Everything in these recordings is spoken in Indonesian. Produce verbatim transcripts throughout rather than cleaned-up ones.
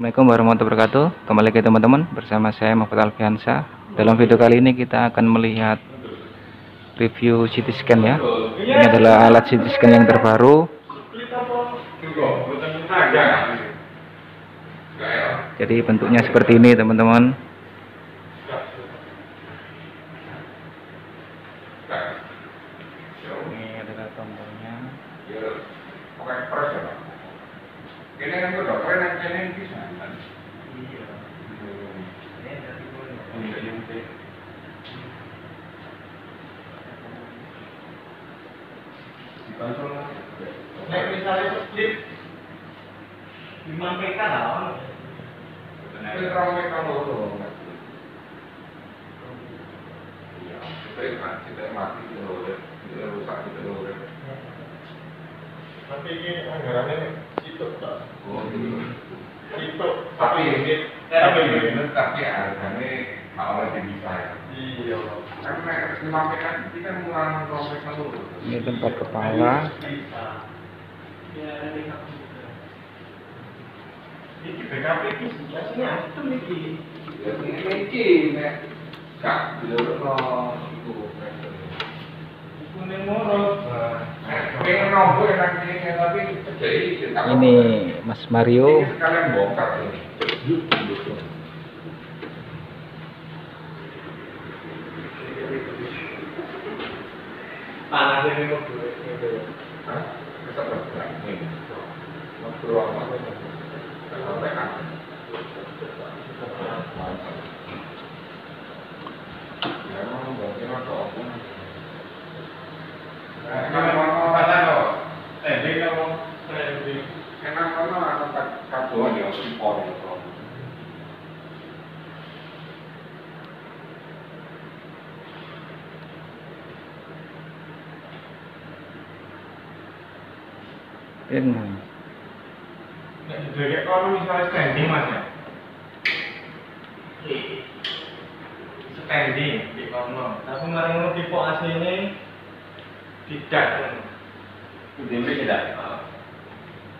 Assalamualaikum warahmatullahi wabarakatuh. Kembali lagi teman-teman, bersama saya Machfud Alfiansyah. Dalam video kali ini kita akan melihat review C T Scan ya. Ini adalah alat C T Scan yang terbaru. Jadi bentuknya seperti ini teman-teman. Ini adalah tombolnya. Ini yang kedokteran yang kena ini bisa. Iya. Nek misalnya split lima pk lah. Betul. lima pk dulu. Iya. Kita kita mati dulu, kita rusak dulu. Tapi ini anggarannya Oh, itu tapi tapi tapi harganya malah jadi saya. Iya. Karena dimakan kita murah prospek dulu. Ini tempat kepala. Ini B K P ini biasanya itu lagi. Ini ini kak dulu itu. Ini Mas Mario. Ini. Jadi kalau misalnya standing mas ya, standing di kono. Tapi kemarin tipe A C ini tidak, U D M tidak.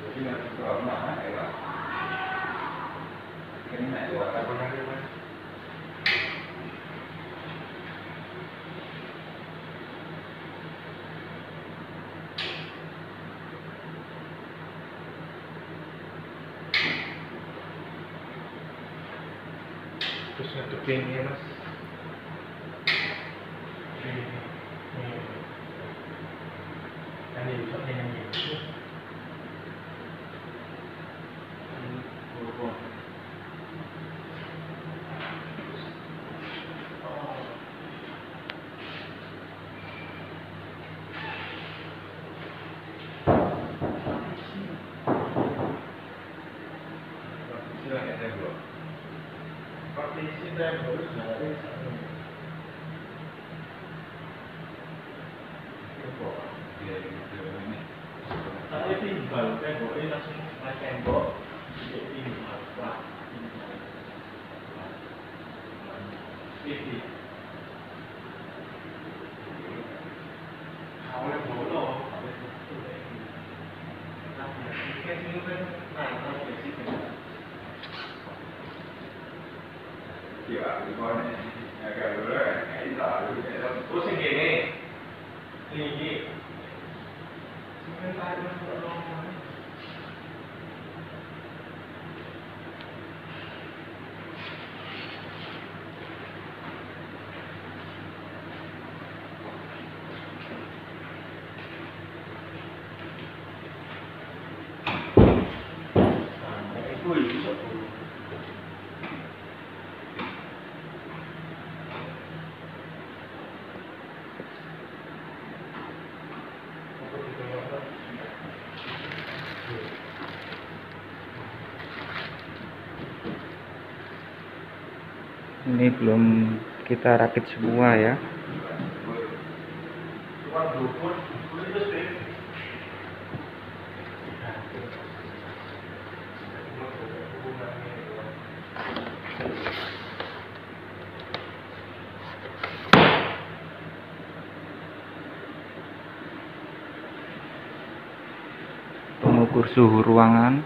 Jadi nanti kalau mana ya, ini nanti buat apa nanti mas? Terus ngetupin ya mas. Ini bisa pengen gitu. Ini berubah. Silahkan ya saya buat partisi dan berjalan tapi timbal tembok ini langsung naik tembok jadi timbal timbal timbal timbal Iya, bukan. Agak berat, ini tahu. Terus ini, ini. Sebentar, tolong. Ini belum kita rakit semua ya. Pengukur suhu ruangan.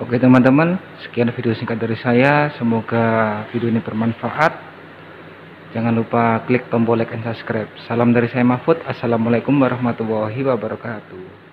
Oke teman-teman, sekian video singkat dari saya. Semoga video ini bermanfaat. Jangan lupa klik tombol like and subscribe. Salam dari saya Machfud. Assalamualaikum warahmatullahi wabarakatuh.